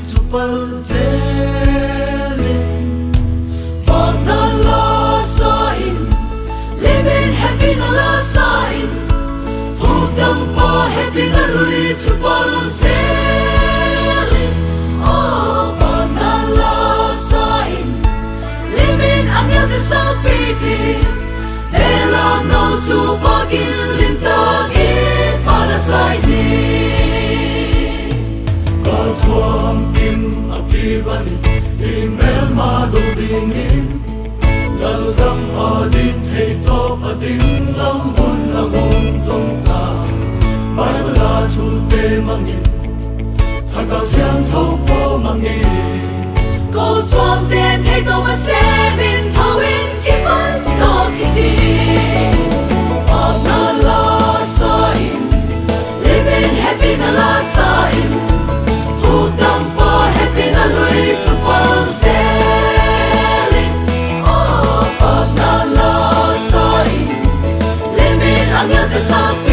principal telling. Born Allah sa'in, living happy Allah sa'in, hudang po happy na principal telling. Oh, born Allah sa'in, living ang yung salpiti, elang no tupagin limtagin para sa'in. Tuam kim akivani imel madudini lalgam adin theito adin lamun lamun tongka baibla tu te mangin thakal thiam thopo mangin ko tuam te theito masebin thawin kipan lokiti ana la sain living happy na la sain it's a selling. Oh, but not lost. Limit on the other side.